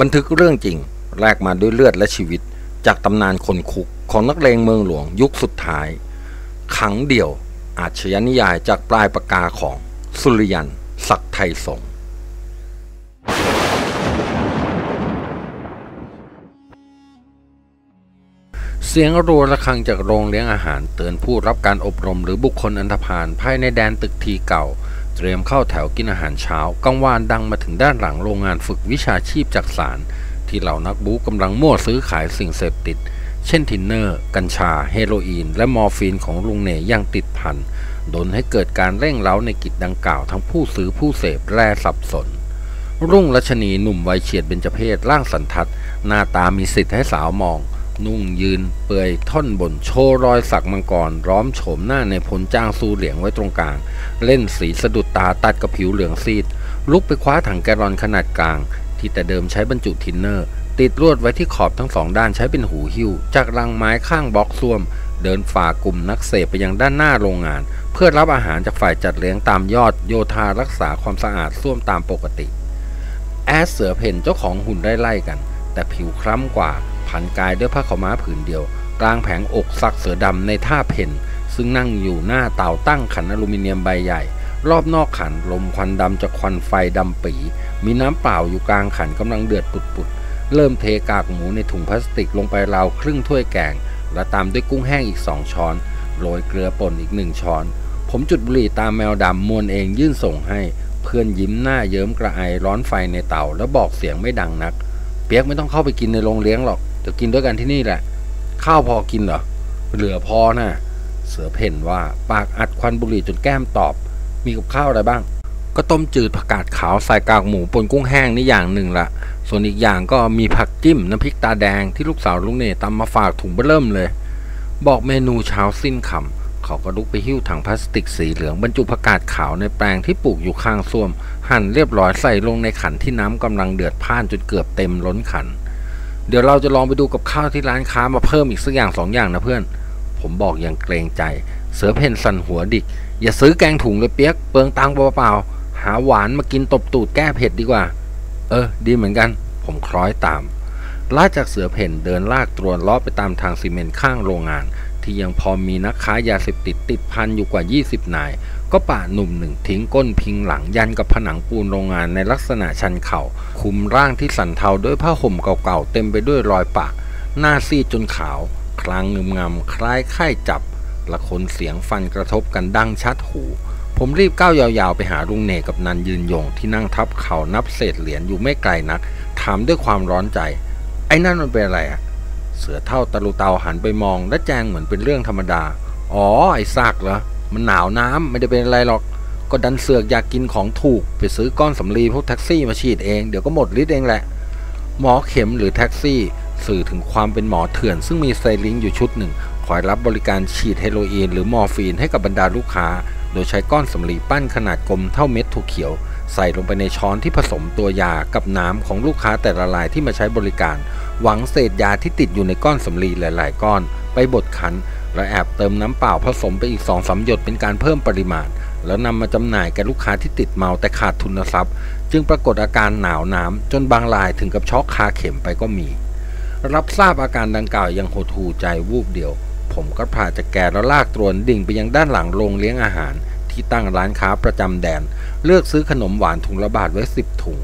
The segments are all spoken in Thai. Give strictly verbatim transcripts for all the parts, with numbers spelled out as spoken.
บันทึกเรื่องจริงแลกมาด้วยเลือดและชีวิตจากตำนานคนคุกของนักเลงเมืองหลวงยุคสุดท้ายขังเดี่ยวอาชญานิยายจากปลายปากกาของสุริยันต์ศักดิ์ไทยสงฆ์เสียงรัวระฆังจากโรงเลี้ยงอาหารเตือนผู้รับการอบรมหรือบุคคลอันธพาลภายในแดนตึกทีเก่าเตรียมเข้าแถวกินอาหารเช้ากลางวานดังมาถึงด้านหลังโรงงานฝึกวิชาชีพจากศาลที่เหล่านักบู๊กำลังมั่วซื้อขายสิ่งเสพติดเช่นทินเนอร์กัญชาเฮโรอีนและมอร์ฟีนของลุงเน่ยังติดพันดลให้เกิดการเร่งเร้าในกิจดังกล่าวทั้งผู้ซื้อผู้เสพแร่สับสนรุ่งรัชนีหนุ่มวัยเฉียดเบญจเพสร่างสันทัดหน้าตามีสิทธิ์ให้สาวมองนุ่งยืนเปื่อยท่อนบนโชว์รอยสักมังกรร้อมโฉมหน้าในผลจ้างซูเหลียงไว้ตรงกลางเล่นสีสะดุดตาตัดกับผิวเหลืองซีดลุกไปคว้าถังแกลอนขนาดกลางที่แต่เดิมใช้บรรจุทินเนอร์ติดลวดไว้ที่ขอบทั้งสองด้านใช้เป็นหูหิ้วจากรังไม้ข้างบล็อกซ่วมเดินฝ่ากลุ่มนักเสพไปยังด้านหน้าโรงงานเพื่อรับอาหารจากฝ่ายจัดเลี้ยงตามยอดโยธารักษาความสะอาดซ่วมตามปกติแอสเสือเพ่นเจ้าของหุ่นไล่ๆกันแต่ผิวคล้ำกว่าพันกายด้วยผ้าขาวม้าผืนเดียวกลางแผงอกสักเสือดำในท่าเพ่นซึ่งนั่งอยู่หน้าเตาตั้งขันอลูมิเนียมใบใหญ่รอบนอกขันลมควันดำจากควันไฟดำปีมีน้ำเปล่าอยู่กลางขันกำลังเดือดปุดๆเริ่มเทกากหมูในถุงพลาสติกลงไปราวครึ่งถ้วยแกงและตามด้วยกุ้งแห้งอีกสองช้อนโรยเกลือป่นอีกหนึ่งช้อนผมจุดบุหรี่ตามแมวดำมวนเองยื่นส่งให้เพื่อนยิ้มหน้าเยิ้มกระไอร้อนไฟในเตาแล้วบอกเสียงไม่ดังนักเปียกไม่ต้องเข้าไปกินในโรงเลี้ยงหรอกเดี๋ยวกินด้วยกันที่นี่แหละข้าวพอกินเหรอเหลือพอนะเสือเพ่นว่าปากอัดควันบุหรี่จนแก้มตอบมีกับข้าวอะไรบ้างก็ต้มจืดผักกาดขาวใส่กากหมูปนกุ้งแห้งนี่อย่างหนึ่งละส่วนอีกอย่างก็มีผักจิ้มน้ำพริกตาแดงที่ลูกสาวลุงเน่ตำมาฝากถุงเบิ่มเลยบอกเมนูเช้าสิ้นคำเขาก็ลุกไปหิ้วถังพลาสติกสีเหลืองบรรจุผักกาดขาวในแปลงที่ปลูกอยู่ข้างส้วมหั่นเรียบร้อยใส่ลงในขันที่น้ำกำลังเดือดพ่านจนเกือบเต็มล้นขันเดี๋ยวเราจะลองไปดูกับข้าวที่ร้านค้ามาเพิ่มอีกสักอย่างสองอย่างนะเพื่อนผมบอกอย่างเกรงใจเสือเพ่นสั่นหัวดิกอย่าซื้อแกงถุงเลยเปียกเปลืองตังค์เปล่าๆหาหวานมากินตบตูดแก้เผ็ดดีกว่าเออดีเหมือนกันผมคล้อยตามลากจากเสือเพ่นเดินลากตรวนล้อไปตามทางซีเมนต์ข้างโรงงานที่ยังพอมีนักค้ายาเสพติดติดพันอยู่กว่ายี่สิบนายก็ป่าหนุ่มหนึ่งทิ้งก้นพิงหลังยันกับผนังปูนโรงงานในลักษณะชันเข่าคุมร่างที่สั่นเทาด้วยผ้าห่มเก่าๆเต็มไปด้วยรอยปะหน้าซีดจนขาวคลางงึมงำคล้ายไข้จับละคนเสียงฟันกระทบกันดังชัดหูผมรีบก้าวยาวๆไปหาลุงเน่กับนันยืนยงที่นั่งทับเข่านับเศษเหรียญอยู่ไม่ไกลนักถามด้วยความร้อนใจไอ้นั่นมันเป็นอะไรอะเสือเท่าตะลุเตาหันไปมองและแจงเหมือนเป็นเรื่องธรรมดาอ๋อไอ้ซากเหรอมันหนาวน้ำไม่ได้เป็นอะไรหรอกก็ดันเสือกอยากกินของถูกไปซื้อก้อนสำลีพวกแท็กซี่มาฉีดเองเดี๋ยวก็หมดฤทธิ์เองแหละหมอเข็มหรือแท็กซี่สื่อถึงความเป็นหมอเถื่อนซึ่งมีไซลิงอยู่ชุดหนึ่งคอยรับบริการฉีดเฮโรอีนหรือมอร์ฟีนให้กับบรรดาลูกค้าโดยใช้ก้อนสำลีปั้นขนาดกลมเท่าเม็ดถั่วเขียวใส่ลงไปในช้อนที่ผสมตัวยากับน้ำของลูกค้าแต่ละรายที่มาใช้บริการหวังเศษยาที่ติดอยู่ในก้อนสำลีหลายๆก้อนไปบดคั้นและแอบเติมน้ำเปล่าผสมไปอีกสองสามหยดเป็นการเพิ่มปริมาณแล้วนำมาจำหน่ายแก่ลูกค้าที่ติดเมาแต่ขาดทุนทรัพย์จึงปรากฏอาการหนาวน้ำจนบางรายถึงกับช็อกคาเข็มไปก็มีรับทราบอาการดังกล่าวยังหดหู่ใจวูบเดียวผมก็พาจากแกแล้วลากตรวนดิ่งไปยังด้านหลังโรงเลี้ยงอาหารที่ตั้งร้านค้าประจำแดนเลือกซื้อขนมหวานถุงละบาทไว้สิบถุง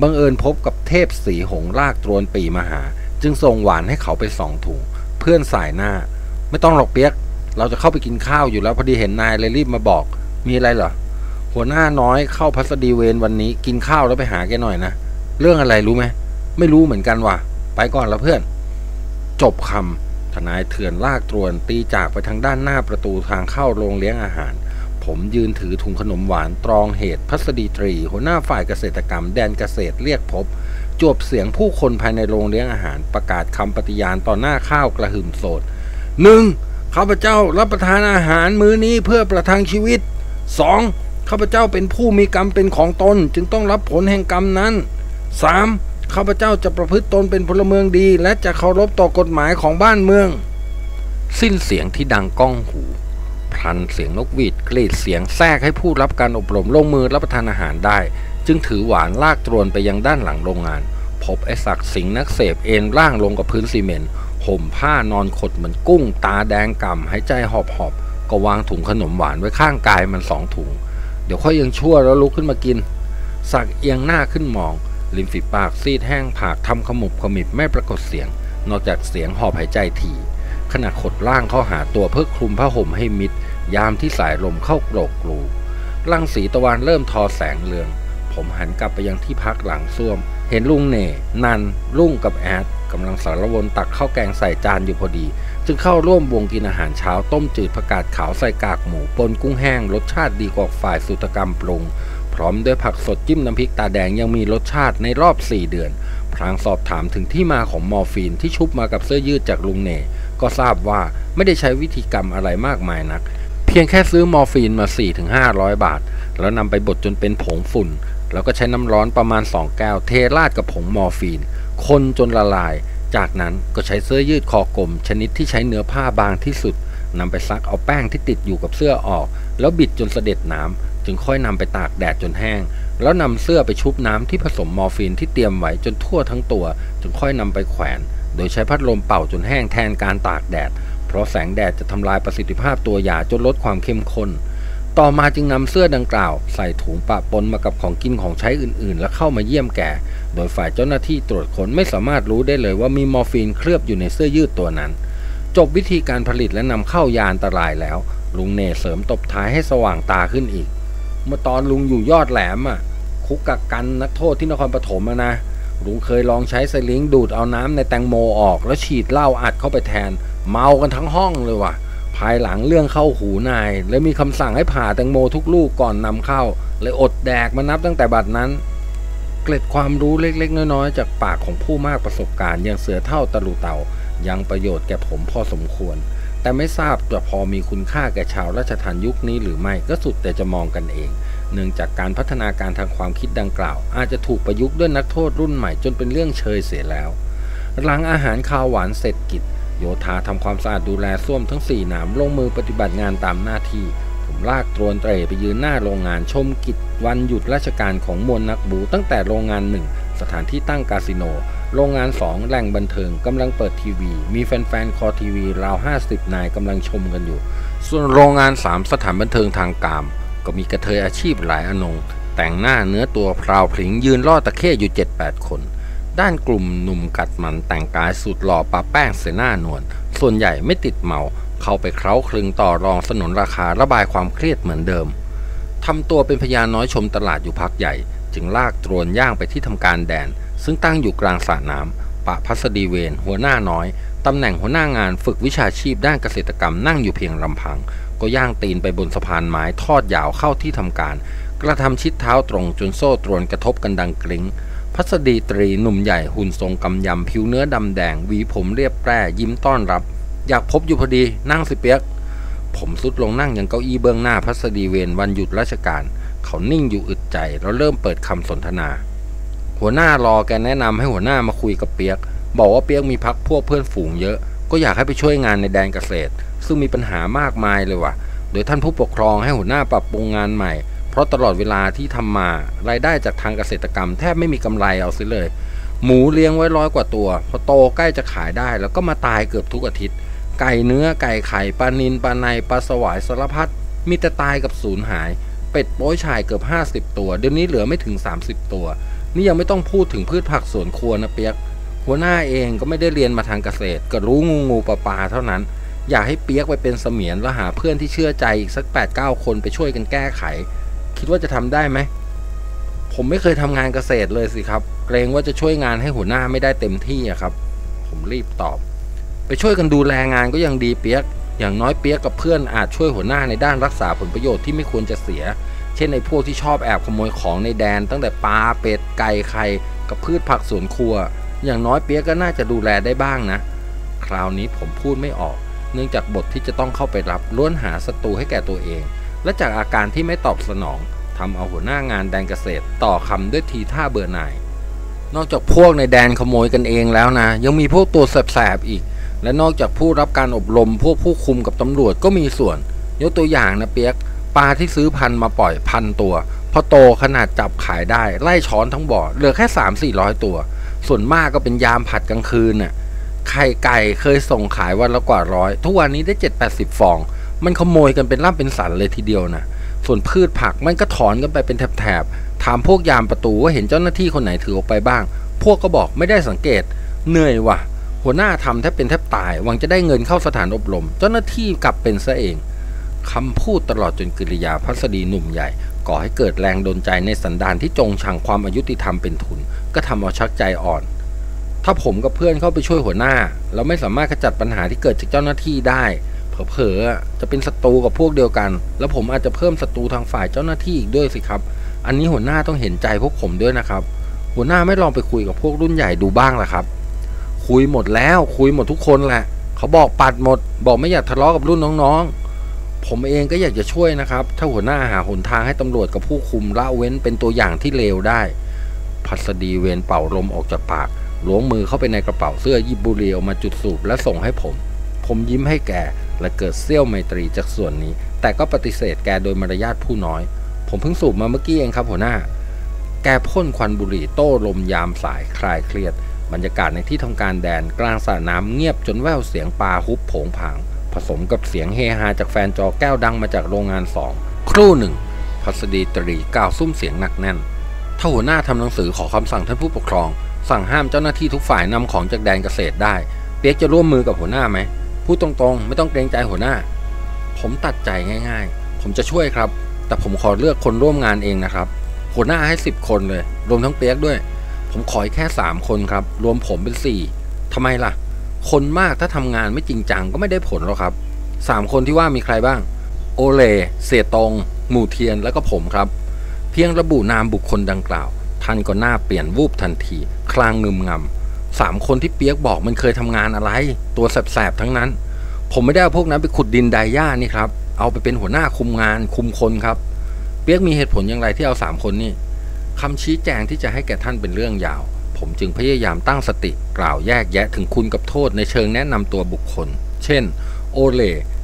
บังเอิญพบกับเทพสีหงลากตรวนปีมาหาจึงส่งหวานให้เขาไปสองถุงเพื่อนสายหน้าไม่ต้องหรอกเปียกเราจะเข้าไปกินข้าวอยู่แล้วพอดีเห็นนายเลยรีบมาบอกมีอะไรเหรอหัวหน้าน้อยเข้าพัสดีเวรวันนี้กินข้าวแล้วไปหาแกหน่อยนะเรื่องอะไรรู้ไหมไม่รู้เหมือนกันว่ะไปก่อนละเพื่อนจบคำทนายเถื่อนลากตรวนตีจากไปทางด้านหน้าประตูทางเข้าโรงเลี้ยงอาหารผมยืนถือถุงขนมหวานตรองเหตุพัสดีตรีหัวหน้าฝ่ายเกษตรกรรมแดนเกษตรเรียกพบจวบเสียงผู้คนภายในโรงเลี้ยงอาหารประกาศคำปฏิญาณต่อหน้าข้าวกระหึ่มโสดหนึ่งข้าพเจ้ารับประทานอาหารมื้อนี้เพื่อประทังชีวิตสองข้าพเจ้าเป็นผู้มีกรรมเป็นของตนจึงต้องรับผลแห่งกรรมนั้นสามข้าพเจ้าจะประพฤติตนเป็นพลเมืองดีและจะเคารพต่อกฎหมายของบ้านเมืองสิ้นเสียงที่ดังก้องหูพลันเสียงนกหวีดกรีดเสียงแทรกให้ผู้รับการอบรมลงมือรับประทานอาหารได้จึงถือหวานลากตรวนไปยังด้านหลังโรงงานผ พบไอ้ศักดิ์สิงห์นักเสพเอนร่างลงกับพื้นซีเมนต์ห่มผ้านอนขดเหมือนกุ้งตาแดงก่ำหายใจหอบหอบก็วางถุงขนมหวานไว้ข้างกายมันสองถุงเดี๋ยวค่อยยังชั่วแล้วลุกขึ้นมากินศักดิ์เอียงหน้าขึ้นมองริมฝีปากซีดแห้งผากทำขมุบขมิบไม่ปรากฏเสียงนอกจากเสียงหอบหายใจถี่ขณะขดร่างเข้าหาตัวเพื่อคลุมผ้าห่มให้มิดยามที่สายลมเข้าโกรกรูรังสีตะวันเริ่มทอแสงเรืองผมหันกลับไปยังที่พักหลังส้วมเห็นลุงเน่นันลุงกับแอดกำลังสารวนตักข้าวแกงใส่จานอยู่พอดีจึงเข้าร่วมวงกินอาหารเช้าต้มจืดผักกาดขาวใส่กากหมูปนกุ้งแห้งรสชาติดีกว่าฝ่ายสูตรกรรมปรุงพร้อมด้วยผักสดจิ้มน้ำพริกตาแดงยังมีรสชาติในรอบสี่เดือนพลางสอบถามถึงที่มาของมอร์ฟีนที่ชุบมากับเสื้อยืดจากลุงเน่ก็ทราบว่าไม่ได้ใช้วิธีกรรมอะไรมากมายนักเพียงแค่ซื้อมอร์ฟีนมา สี่ถึงห้าร้อย บาทแล้วนำไปบดจนเป็นผงฝุ่นแล้วก็ใช้น้ำร้อนประมาณสองแก้วเทราดกับผงมอร์ฟีนคนจนละลายจากนั้นก็ใช้เสื้อยืดคอกลมชนิดที่ใช้เนื้อผ้าบางที่สุดนำไปซักเอาแป้งที่ติดอยู่กับเสื้อออกแล้วบิดจนเสด็จน้ำจึงค่อยนำไปตากแดดจนแห้งแล้วนำเสื้อไปชุบน้ำที่ผสมมอร์ฟีนที่เตรียมไว้จนทั่วทั้งตัวจึงค่อยนำไปแขวนโดยใช้พัดลมเป่าจนแห้งแทนการตากแดดเพราะแสงแดดจะทำลายประสิทธิภาพตัวยาจนลดความเข้มข้นต่อมาจึงนำเสื้อดังกล่าวใส่ถุงปะปนมากับของกินของใช้อื่นๆและเข้ามาเยี่ยมแกโดยฝ่ายเจ้าหน้าที่ตรวจค้นไม่สามารถรู้ได้เลยว่ามีมอร์ฟีนเคลือบอยู่ในเสื้อยืดตัวนั้นจบวิธีการผลิตและนำเข้ายาอันตรายแล้วลุงเน่เสริมตบท้ายให้สว่างตาขึ้นอีกเมื่อตอนลุงอยู่ยอดแหลมอ่ะคุกกักกันนักโทษที่นครปฐมนะลุงเคยลองใช้สลิงดูดเอาน้ำในแตงโมออกแล้วฉีดเหล้าอัดเข้าไปแทนเมากันทั้งห้องเลยว่ะภายหลังเรื่องเข้าหูนายเลยมีคำสั่งให้ผ่าแตงโมทุกลูกก่อนนำเข้าเลยอดแดกมานับตั้งแต่บัดนั้นเกล็ดความรู้เล็กๆน้อยๆจากปากของผู้มากประสบการณ์ยังเสือเท่าตะลุเต่ายังประโยชน์แก่ผมพอสมควรแต่ไม่ทราบจะพอมีคุณค่าแก่ชาวราชทัณฑ์ยุคนี้หรือไม่ก็สุดแต่จะมองกันเองเนื่องจากการพัฒนาการทางความคิดดังกล่าวอาจจะถูกประยุกต์ด้วยนักโทษรุ่นใหม่จนเป็นเรื่องเชยเสียแล้วหลังอาหารคาวหวานเสร็จกิจโยธาทำความสะอาดดูแลส้วมทั้งสี่หนามลงมือปฏิบัติงานตามหน้าที่ผมลากตรวนเตร่ไปยืนหน้าโรงงานชมกิจวันหยุดราชการของมวลนักบูตั้งแต่โรงงานหนึ่งสถานที่ตั้งคาสิโนโรงงานสองแหล่งบันเทิงกำลังเปิดทีวีมีแฟนๆคอทีวีราวห้าสิบนายกำลังชมกันอยู่ส่วนโรงงานสามสถานบันเทิงทางกามก็มีกระเทยอาชีพหลายอนงแต่งหน้าเนื้อตัวพราวพริ้งยืนล่อตะเข้อยู่ เจ็ดแปด คนด้านกลุ่มหนุ่มกัดมันแต่งกายสุดหล่อปะแป้งเสหน้านวลส่วนใหญ่ไม่ติดเมาเข้าไปเคล้าคลึงต่อรองสนนราคาระบายความเครียดเหมือนเดิมทำตัวเป็นพญาน้อยชมตลาดอยู่พักใหญ่จึงลากตรวนย่างไปที่ทำการแดนซึ่งตั้งอยู่กลางสระน้ำปะพัสดีเวนหัวหน้าน้อยตำแหน่งหัวหน้างานฝึกวิชาชีพด้านเกษตรกรรมนั่งอยู่เพียงลำพังก็ย่างตีนไปบนสะพานไม้ทอดยาวเข้าที่ทำการกระทำชิดเท้าตรงจนโซ่ตรวนกระทบกันดังกลิ้งพัสดีตรีหนุ่มใหญ่หุ่นทรงกำยำผิวเนื้อดำแดงหวีผมเรียบแปร่ยิ้มต้อนรับอยากพบอยู่พอดีนั่งสิเปียกผมสุดลงนั่งยังเก้าอี้เบื้องหน้าพัสดีเวรวันหยุดราชการเขานิ่งอยู่อึดใจแล้วเริ่มเปิดคำสนทนาหัวหน้ารอแกแนะนำให้หัวหน้ามาคุยกับเปียกบอกว่าเปียกมีพักพวกเพื่อนฝูงเยอะก็อยากให้ไปช่วยงานในแดนเกษตรซึ่งมีปัญหามากมายเลยว่ะโดยท่านผู้ปกครองให้หัวหน้าปรับปรุงงานใหม่เพราะตลอดเวลาที่ทำมารายได้จากทางเกษตรกรรมแทบไม่มีกำไรเอาซิเลยหมูเลี้ยงไว้ร้อยกว่าตัวพอโตใกล้จะขายได้แล้วก็มาตายเกือบทุกอาทิตย์ไก่เนื้อไก่ไข่ปลานิลปลาในปลาสวายสารพัดมีแต่ตายกับสูญหายเป็ดโป้ยชายเกือบห้าสิบตัวเดี๋ยวนี้เหลือไม่ถึงสามสิบตัวนี่ยังไม่ต้องพูดถึงพืชผักสวนครัวนะเปียกหัวหน้าเองก็ไม่ได้เรียนมาทางเกษตรก็รู้งูงูปลาปลาเท่านั้นอยากให้เปียกไปเป็นเสมียนและหาเพื่อนที่เชื่อใจอีกสัก แปดเก้า คนไปช่วยกันแก้ไขคิดว่าจะทำได้ไหมผมไม่เคยทำงานเกษตรเลยสิครับเกรงว่าจะช่วยงานให้หัวหน้าไม่ได้เต็มที่อะครับผมรีบตอบไปช่วยกันดูแลงานก็ยังดีเปียกอย่างน้อยเปียกกับเพื่อนอาจช่วยหัวหน้าในด้านรักษาผลประโยชน์ที่ไม่ควรจะเสียเช่นในพวกที่ชอบแอบขโมยของในแดนตั้งแต่ปลาเป็ดไก่ไข่กับพืชผักสวนครัวอย่างน้อยเปียกก็น่าจะดูแลได้บ้างนะคราวนี้ผมพูดไม่ออกเนื่องจากบทที่จะต้องเข้าไปรับล้วนหาศัตรูให้แก่ตัวเองและจากอาการที่ไม่ตอบสนองทำเอาหัวหน้างานแดนเกษตรต่อคำด้วยทีท่าเบื่อหน่ายนอกจากพวกในแดนขโมยกันเองแล้วนะยังมีพวกตัวแสบๆอีกและนอกจากผู้รับการอบรมพวกผู้คุมกับตำรวจก็มีส่วนยกตัวอย่างนะเปียกปลาที่ซื้อพันมาปล่อยพันตัวพอโตขนาดจับขายได้ไล่ช้อนทั้งบ่อเหลือแค่ สามถึงสี่ร้อย ตัว ส่วนมากก็เป็นยามผัดกลางคืนน่ะไข่ไก่เคยส่งขายวันละกว่าร้อยทุกวันนี้ได้เจ็ดแปดสิบฟองมันขโมยกันเป็นล่ำเป็นสันเลยทีเดียวนะส่วนพืชผักมันก็ถอนกันไปเป็นแถบๆถามพวกยามประตูว่าเห็นเจ้าหน้าที่คนไหนถือออกไปบ้างพวกก็บอกไม่ได้สังเกตเหนื่อยว่ะหัวหน้าทำแทบเป็นแทบตายหวังจะได้เงินเข้าสถานอบรมเจ้าหน้าที่กลับเป็นซะเองคำพูดตลอดจนกิริยาพัสดีหนุ่มใหญ่ก่อให้เกิดแรงดลใจในสันดานที่จงชังความอายุติธรรมเป็นทุนก็ทำเอาชักใจอ่อนถ้าผมกับเพื่อนเข้าไปช่วยหัวหน้าเราไม่สามารถขจัดปัญหาที่เกิดจากเจ้าหน้าที่ได้เผลอๆจะเป็นศัตรูกับพวกเดียวกันแล้วผมอาจจะเพิ่มศัตรูทางฝ่ายเจ้าหน้าที่อีกด้วยสิครับอันนี้หัวหน้าต้องเห็นใจพวกผมด้วยนะครับหัวหน้าไม่ลองไปคุยกับพวกรุ่นใหญ่ดูบ้างล่ะครับคุยหมดแล้วคุยหมดทุกคนแหละเขาบอกปัดหมดบอกไม่อยากทะเลาะกับรุ่นน้องๆผมเองก็อยากจะช่วยนะครับถ้าหัวหน้าหาหนทางให้ตำรวจกับผู้คุมละเว้นเป็นตัวอย่างที่เลวได้พัสดีเวรเป่าลมออกจากปากล้วงมือเข้าไปในกระเป๋าเสื้อยิบบุหรี่ออกมาจุดสูบและส่งให้ผมผมยิ้มให้แกและเกิดเสี้ยวไมตรีจากส่วนนี้แต่ก็ปฏิเสธแกโดยมารยาทผู้น้อยผมเพิ่งสูบมาเมื่อกี้เองครับหัวหน้าแกพ่นควันบุหรี่โต้ลมยามสายคลายเครียดบรรยากาศในที่ทำการแดนกลางสระน้ำเงียบจนแว่วเสียงปลาฮุบโผงผางผสมกับเสียงเฮฮาจากแฟนจอแก้วดังมาจากโรงงานสองครู่หนึ่งพัสดีตรีกล่าวซุ้มเสียงหนักแน่นถ้าหัวหน้าทำหนังสือขอคำสั่งท่านผู้ปกครองสั่งห้ามเจ้าหน้าที่ทุกฝ่ายนำของจากแดนเกษตรได้เปียกจะร่วมมือกับหัวหน้าไหมพูดตรงๆไม่ต้องเกรงใจหัวหน้าผมตัดใจง่ายๆผมจะช่วยครับแต่ผมขอเลือกคนร่วมงานเองนะครับหัวหน้าให้สิบคนเลยรวมทั้งเปียกด้วยผมขอแค่สามคนครับรวมผมเป็นสี่ทำไมล่ะคนมากถ้าทำงานไม่จริงจังก็ไม่ได้ผลหรอกครับสามคนที่ว่ามีใครบ้างโอเลเสียตงหมู่เทียนแล้วก็ผมครับเพียงระบุนามบุคคลดังกล่าวท่านก็หน้าเปลี่ยนวูบทันทีคลางงึมงำสามคนที่เปียกบอกมันเคยทำงานอะไรตัวแสบๆทั้งนั้นผมไม่ได้เอาพวกนั้นไปขุดดินไดย่านี่ครับเอาไปเป็นหัวหน้าคุมงานคุมคนครับเปียกมีเหตุผลอย่างไรที่เอาสามคนนี่คำชี้แจงที่จะให้แก่ท่านเป็นเรื่องยาวผมจึงพยายามตั้งสติกล่าวแยกแยะถึงคุณกับโทษในเชิงแนะนำตัวบุคคลเช่นโอเล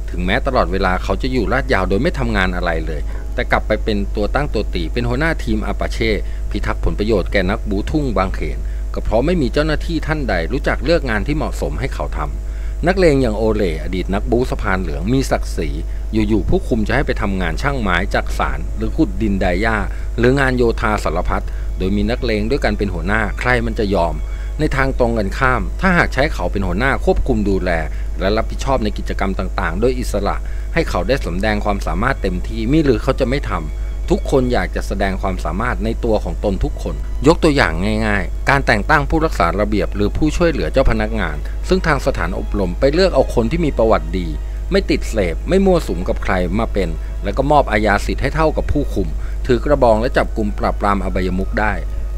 ถึงแม้ตลอดเวลาเขาจะอยู่ลาดยาวโดยไม่ทำงานอะไรเลยแต่กลับไปเป็นตัวตั้งตัวตีเป็นหัวหน้าทีมอาปาเช่พิทักษ์ผลประโยชน์แก่นักบูทุ่งบางเขนก็เพราะไม่มีเจ้าหน้าที่ท่านใดรู้จักเลือกงานที่เหมาะสมให้เขาทำนักเลงอย่างโอเลอดีตนักบู๊สะพานเหลืองมีศักดิ์ศรีอยู่ๆผู้คุมจะให้ไปทำงานช่างไม้จักสานหรือขุดดินไดย่าหรืองานโยธาสารพัดโดยมีนักเลงด้วยกันเป็นหัวหน้าใครมันจะยอมในทางตรงกันข้ามถ้าหากใช้เขาเป็นหัวหน้าควบคุมดูแลและรับผิดชอบในกิจกรรมต่างๆโดยอิสระให้เขาได้สำแดงความสามารถเต็มที่มิหรือเขาจะไม่ทำทุกคนอยากจะแสดงความสามารถในตัวของตนทุกคนยกตัวอย่างง่ายๆการแต่งตั้งผู้รักษาระเบียบหรือผู้ช่วยเหลือเจ้าพนักงานซึ่งทางสถานอบรมไปเลือกเอาคนที่มีประวัติดีไม่ติดเสพไม่มั่วสุมกับใครมาเป็นแล้วก็มอบอาญาสิทธิ์ให้เท่ากับผู้คุมถือกระบองและจับกลุ่มปราบปรามอบายมุขได้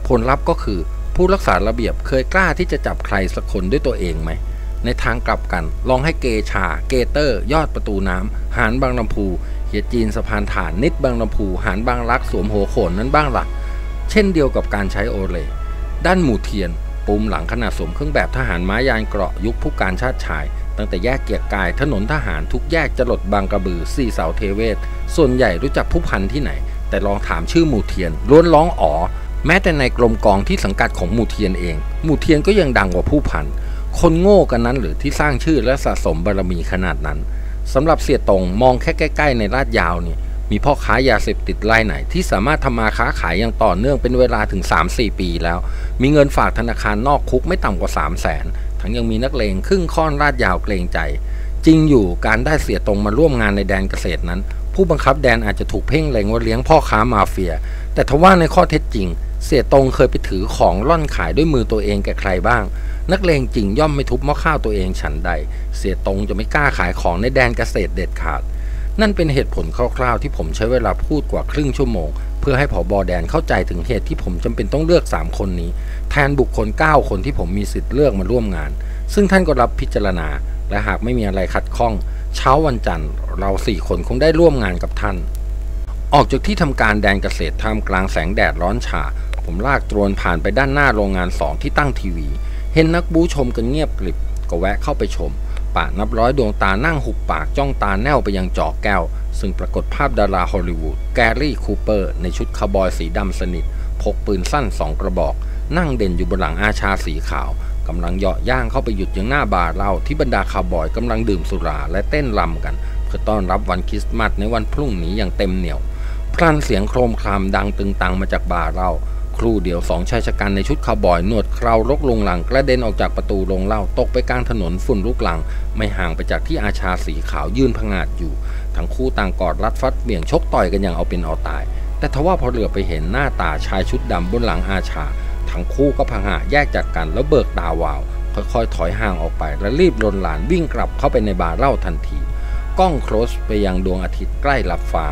ผลลัพธ์ก็คือผู้รักษาระเบียบเคยกล้าที่จะจับใครสักคนด้วยตัวเองไหมในทางกลับกันลองให้เกชาเกเตอร์ยอดประตูน้ำหานบางลำพูเฮียจีนสะพานฐานนิดบางลำพูหานบางรักสวมโหโขนนั้นบ้างล่ะเช่นเดียวกับการใช้โอเลด้านหมู่เทียนปูมหลังขนาดสวมเครื่องแบบทหารม้ายานเกราะยุคผู้การชาติชายตั้งแต่แยกเกียรติกายถนนทหารทุกแยกจรดบางกระบือสี่เสาเทเวศส่วนใหญ่รู้จักผู้พันที่ไหนแต่ลองถามชื่อหมู่เทียนล้วนร้องอ๋อแม้แต่ในกรมกองที่สังกัดของหมู่เทียนเองหมู่เทียนก็ยังดังกว่าผู้พันคนโง่กันนั้นหรือที่สร้างชื่อและสะสมบารมีขนาดนั้นสำหรับเสียตงมองแค่ใกล้ๆในลาดยาวนี่มีพ่อค้ายาเสพติดรายไหนที่สามารถทำมาค้าขายอย่างต่อเนื่องเป็นเวลาถึง สามสี่ ปีแล้วมีเงินฝากธนาคารนอกคุกไม่ต่ำกว่า สามแสน ทั้งยังมีนักเลงครึ่งค่อนลาดยาวเกรงใจจริงอยู่การได้เสียตงมาร่วมงานในแดนเกษตรนั้นผู้บังคับแดนอาจจะถูกเพ่งเล็งว่าเลี้ยงพ่อค้ามาเฟียแต่ทว่าในข้อเท็จจริงเสียตงเคยไปถือของล่อนขายด้วยมือตัวเองแก่ใครบ้างนักเลงจริงย่อมไม่ทุบหม้อข้าวตัวเองฉันใดเสียตงจะไม่กล้าขายของในแดนเกษตรเด็ดขาดนั่นเป็นเหตุผลคร่าวๆที่ผมใช้เวลาพูดกว่าครึ่งชั่วโมงเพื่อให้ผบ.แดนเข้าใจถึงเหตุที่ผมจำเป็นต้องเลือกสามคนนี้แทนบุคคลเก้าคนที่ผมมีสิทธิ์เลือกมาร่วมงานซึ่งท่านก็รับพิจารณาและหากไม่มีอะไรขัดข้องเช้าวันจันทร์เราสี่คนคงได้ร่วมงานกับท่านออกจากที่ทำการแดนเกษตรท่ามกลางแสงแดดร้อนฉ่าผมลากตรวนผ่านไปด้านหน้าโรงงานสองที่ตั้งทีวีเห็นนักบู๊ชมกันเงียบกริบก็แวะเข้าไปชมป่านับร้อยดวงตานั่งหุบปากจ้องตาแน่วไปยังจอแก้วซึ่งปรากฏภาพดาราฮอลลีวูดแกรี่คูเปอร์ในชุดคาวบอยสีดำสนิทพกปืนสั้นสองกระบอก นั่งเด่นอยู่บนหลังอาชาสีขาวกำลังเหาะย่างเข้าไปหยุดยังหน้าบาร์เหล้าที่บรรดาคาวบอยกำลังดื่มสุราและเต้นรำกันเพื่อต้อนรับวันคริสต์มาสในวันพรุ่งนี้อย่างเต็มเหนี่ยวพลันเสียงโครมครามดังตึงตังมาจากบาร์เหล้าครู่เดียวสองชายชะกันในชุดคาวบอยหนวดเครารกลงหลังกระเด็นออกจากประตูโรงเหล้าตกไปกลางถนนฝุ่นลุกลังไม่ห่างไปจากที่อาชาสีขาวยืนผงาดอยู่ทั้งคู่ต่างกอดรัดฟัดเหวี่ยงชกต่อยกันอย่างเอาเป็นเอาตายแต่ทว่าพอเหลือไปเห็นหน้าตาชายชุดดำบนหลังอาชาทั้งคู่ก็ผงาดแยกจากกันแล้วเบิกตาวาวค่อยๆถอยห่างออกไปและรีบลนหลานวิ่งกลับเข้าไปในบาร์เหล้าทันทีก้องโครสไปยังดวงอาทิตย์ใกล้ลับฟ้า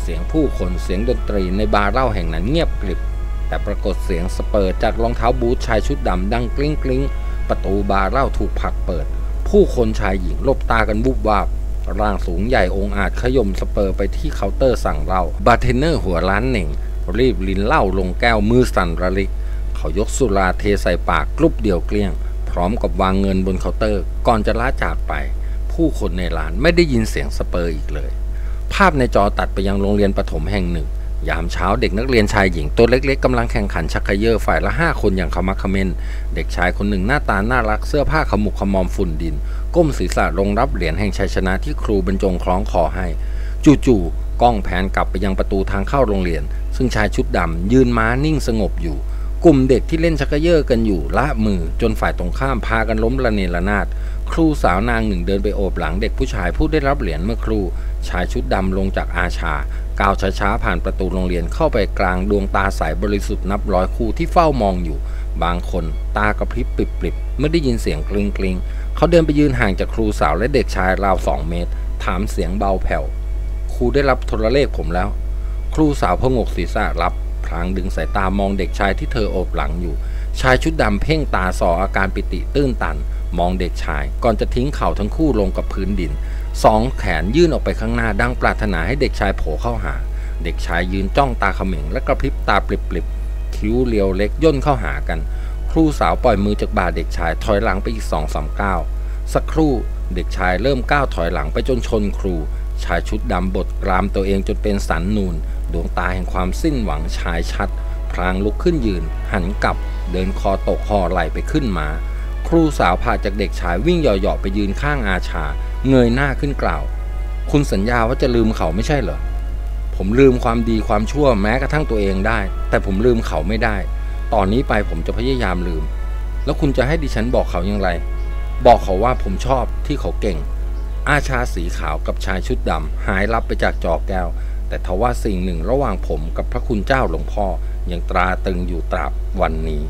เสียงผู้คนเสียงดนตรีในบาร์เหล้าแห่งนั้นเงียบกริบแต่ปรากฏเสียงสเปิร์จากรองเท้าบูทชายชุดดำดังกลิ้งกลิ้งประตูบาร์เหล้าถูกผลักเปิดผู้คนชายหญิงลบตากันบุบวาบร่างสูงใหญ่องอาจขย่มสเปิร์ไปที่เคาน์เตอร์สั่งเหล้าบาร์เทนเนอร์หัวล้านหนึ่งรีบลิ้นเหล้าลงแก้วมือสั่นระลิกเขายกสุราเทใส่ปากกลุบเดียวเกลี้ยงพร้อมกับวางเงินบนเคาน์เตอร์ก่อนจะล่าจากไปผู้คนในร้านไม่ได้ยินเสียงสเปิร์อีกเลยภาพในจอตัดไปยังโรงเรียนประถมแห่งหนึ่งยามเช้าเด็กนักเรียนชายหญิงตัวเล็กๆกำลังแข่งขันชักเขย่อฝ่ายละห้าคนอย่างขมักเขม้นเด็กชายคนหนึ่งหน้าตาน่ารักเสื้อผ้าขมุกขมอมฝุ่นดินก้มศีรษะลงรับเหรียญแห่งชัยชนะที่ครูบรรจงคล้องคอให้จู่ๆกล้องแผนกลับไปยังประตูทางเข้าโรงเรียนซึ่งชายชุดดำยืนม้านิ่งสงบอยู่กลุ่มเด็กที่เล่นชักเขย่อกันอยู่ละมือจนฝ่ายตรงข้ามพากันล้มระเนระนาดครูสาวนางหนึ่งเดินไปโอบหลังเด็กผู้ชายผู้ได้รับเหรียญเมื่อครู่ชายชุดดำลงจากอาชาก้าวช้าๆผ่านประตูโรงเรียนเข้าไปกลางดวงตาใสบริสุทธิ์นับร้อยคู่ที่เฝ้ามองอยู่บางคนตากระพริบปริบๆไม่ได้ยินเสียงกลิ้งๆเขาเดินไปยืนห่างจากครูสาวและเด็กชายราวสองเมตรถามเสียงเบาแผ่วครูได้รับโทรเลขผมแล้วครูสาวพงกศีรษะรับพลางดึงสายตามองเด็กชายที่เธอโอบหลังอยู่ชายชุดดำเพ่งตาส่ออาการปิติตื้นตันมองเด็กชายก่อนจะทิ้งเข่าทั้งคู่ลงกับพื้นดินสองแขนยื่นออกไปข้างหน้าดังปรารถนาให้เด็กชายโผล่เข้าหาเด็กชายยืนจ้องตาเขม็งและกระพริบตาปริบๆคิ้วเรียวเล็กย่นเข้าหากันครูสาวปล่อยมือจากบ่าเด็กชายถอยหลังไปอีกสองสามก้าวสักครู่เด็กชายเริ่มก้าวถอยหลังไปจนชนครูชายชุดดำบดกรามตัวเองจนเป็นสันนูนดวงตาแห่งความสิ้นหวังชายชัดพลางลุกขึ้นยืนหันกลับเดินคอตกห่อไหลไปขึ้นมาครูสาวพาจากเด็กชายวิ่งเหยาะๆไปยืนข้างอาชาเงยหน้าขึ้นกล่าวคุณสัญญาว่าจะลืมเขาไม่ใช่เหรอผมลืมความดีความชั่วแม้กระทั่งตัวเองได้แต่ผมลืมเขาไม่ได้ตอนนี้ไปผมจะพยายามลืมแล้วคุณจะให้ดิฉันบอกเขาอย่างไรบอกเขาว่าผมชอบที่เขาเก่งอาชาสีขาวกับชายชุดดำหายลับไปจากจอแก้วแต่ทว่าสิ่งหนึ่งระหว่างผมกับพระคุณเจ้าหลวงพ่อยังตราตรึงอยู่ตราบวันนี้